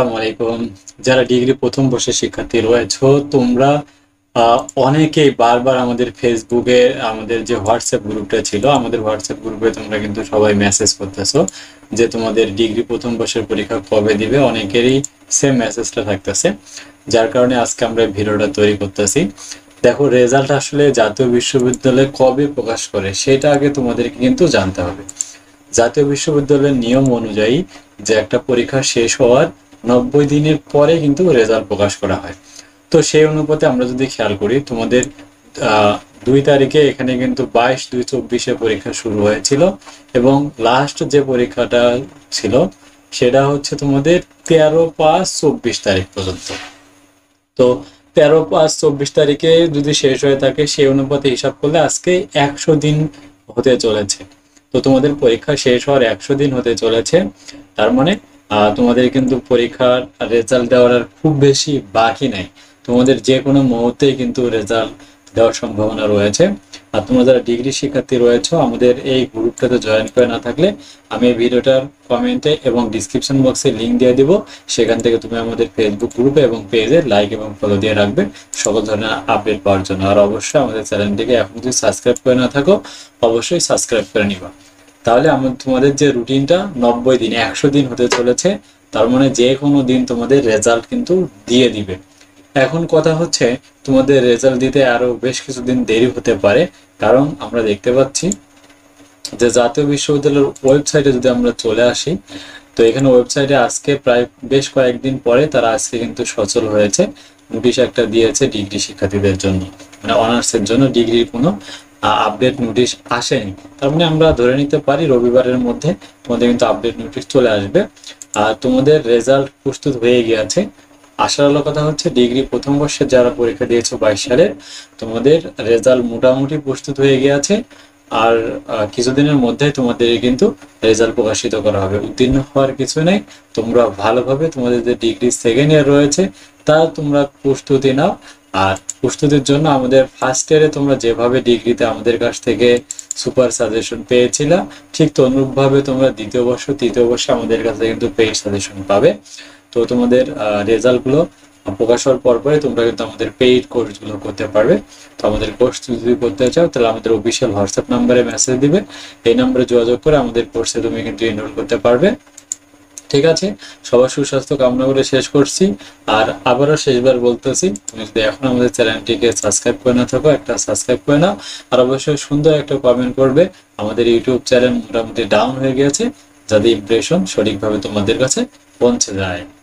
আসসালামু আলাইকুম। যারা ডিগ্রি প্রথম বর্ষের শিক্ষার্থী রয়েছে, তোমরা অনেকেই বারবার আমাদের ফেসবুকে আমাদের যে হোয়াটসঅ্যাপ গ্রুপটা ছিল, আমাদের হোয়াটসঅ্যাপ গ্রুপে তোমরা কিন্তু সবাই মেসেজ করতেছো যে তোমাদের ডিগ্রি প্রথম বর্ষের পরীক্ষা কবে দিবে। অনেকেরই সেম মেসেজটা থাকতেছে, যার কারণে আজকে আমরা ভিডিওটা তৈরি করতেছি। দেখো, রেজাল্ট আসলে জাতীয় বিশ্ববিদ্যালয় কবে প্রকাশ করে সেটা আগে তোমাদেরকে কিন্তু জানতে হবে। জাতীয় বিশ্ববিদ্যালয়ের নিয়ম অনুযায়ী যে একটা পরীক্ষা শেষ হওয়ার 90 দিনের পরে কিন্তু রেজাল্ট প্রকাশ করা হয়। তো সেই অনুপাতে আমরা যদি খেয়াল করি, তোমাদের 2 তারিখে এখানে কিন্তু 22/2/24-এ পরীক্ষা শুরু হয়েছিল এবং লাস্ট যে পরীক্ষাটা ছিল সেটা হচ্ছে তোমাদের 13/5-24 তারিখ পর্যন্ত। তো 13/5-24 তারিখে যদি শেষ হয়ে থাকে, সেই অনুপাতে হিসাব করলে আজকে 100 দিন হতে চলেছে। তো তোমাদের পরীক্ষা শেষ হওয়ার 100 দিন হতে চলেছে, তার মানে তোমাদের কিন্তু পরীক্ষার রেজাল্ট দেওয়ার আর খুব বেশি বাকি নাই। তোমাদের যে কোনো মুহূর্তে কিন্তু রেজাল্ট দেওয়ার সম্ভাবনা রয়েছে। আর তোমরা যারা ডিগ্রি শিক্ষার্থী রয়েছে, আমাদের এই গ্রুপটাতে জয়েন করে না থাকলে আমি এই ভিডিওটার কমেন্টে এবং ডিসক্রিপশন বক্সে লিঙ্ক দিয়ে দিব। সেখান থেকে তুমি আমাদের ফেসবুক গ্রুপে এবং পেজে লাইক এবং ফলো দিয়ে রাখবে সকল ধরনের আপডেট পাওয়ার জন্য। আর অবশ্যই আমাদের চ্যানেলটিকে এখন যদি সাবস্ক্রাইব করে না থাকো, অবশ্যই সাবস্ক্রাইব করে নিবা। তাহলে তোমাদের যে রুটিনটা 90 দিন 100 দিন হতে চলেছে, তার মানে যে কোনো দিন তোমাদের রেজাল্ট কিন্তু দিয়ে দিবে। এখন কথা হচ্ছে, তোমাদের রেজাল্ট দিতে আরো বেশ কিছুদিন দেরি হতে পারে, কারণ আমরা দেখতে পাচ্ছি যে জাতীয় বিশ্ববিদ্যালয়ের ওয়েবসাইটে যদি আমরা চলে আসি, তো এখানে ওয়েবসাইটে আজকে প্রায় বেশ কয়েকদিন পরে তারা আজকে কিন্তু সচল হয়েছে। নোটিশ একটা দিয়েছে ডিগ্রি শিক্ষার্থীদের জন্য, মানে অনার্সের জন্য ডিগ্রির কোনো আপডেট নোটিশ আসেনি। তার মানে আমরা ধরে নিতে পারি রবিবারের মধ্যে তোমাদের কিন্তু আপডেট নোটিশ চলে আসবে। আর তোমাদের রেজাল্ট প্রস্তুত হয়ে গিয়েছে। আসার আলো কথা হচ্ছে, ডিগ্রি প্রথম বর্ষে যারা পরীক্ষা দিয়েছো 22 সালের, তোমাদের রেজাল্ট মোটামুটি প্রস্তুত হয়ে গিয়েছে। আর কিছুদিনের মধ্যে তোমাদের কিন্তু রেজাল্ট প্রকাশিত করা হবে। উত্তীর্ণ হওয়ার কিছু নেই, তোমরা ভালোভাবে তোমাদের যে ডিগ্রি সেকেন্ড ইয়ার রয়েছে তা তোমরা প্রস্তুতি নাও। আর প্রস্তুতির জন্য আমাদের ফার্স্ট ইয়ারে তোমরা যেভাবে ডিগ্রিতে আমাদের কাছ থেকে সুপার সাজেশন পেয়েছিল, ঠিক তনুরূপভাবে তোমরা দ্বিতীয় বর্ষ তৃতীয় বর্ষে আমাদের কাছে কিন্তু পেইড সাজেশন পাবে। তো তোমাদের রেজাল্টগুলো প্রকাশ হওয়ার পরে তোমরা কিন্তু আমাদের পেইড কোর্সগুলো করতে পারবে। তো আমাদের কোর্স যদি করতে চাও, তাহলে আমাদের অফিসিয়াল হোয়াটসঅ্যাপ নাম্বারে মেসেজ দিবে, এই নাম্বারে যোগাযোগ করে আমাদের কোর্সে তুমি কিন্তু এনরোল করতে পারবে। ঠিক আছে, সবার সুস্বাস্থ্য কামনা করে শেষ করছি। আর আবারও শেষবার বলতেছি, তুমি যদি এখন আমাদের চ্যানেলটিকে সাবস্ক্রাইব করে না থাকো, একটা সাবস্ক্রাইব করে নাও। আর অবশ্যই সুন্দর একটা কমেন্ট করবে। আমাদের ইউটিউব চ্যানেল মোটামুটি ডাউন হয়ে গেছে, যাতে ইমপ্রেশন সঠিকভাবে তোমাদের কাছে পৌঁছে যায়।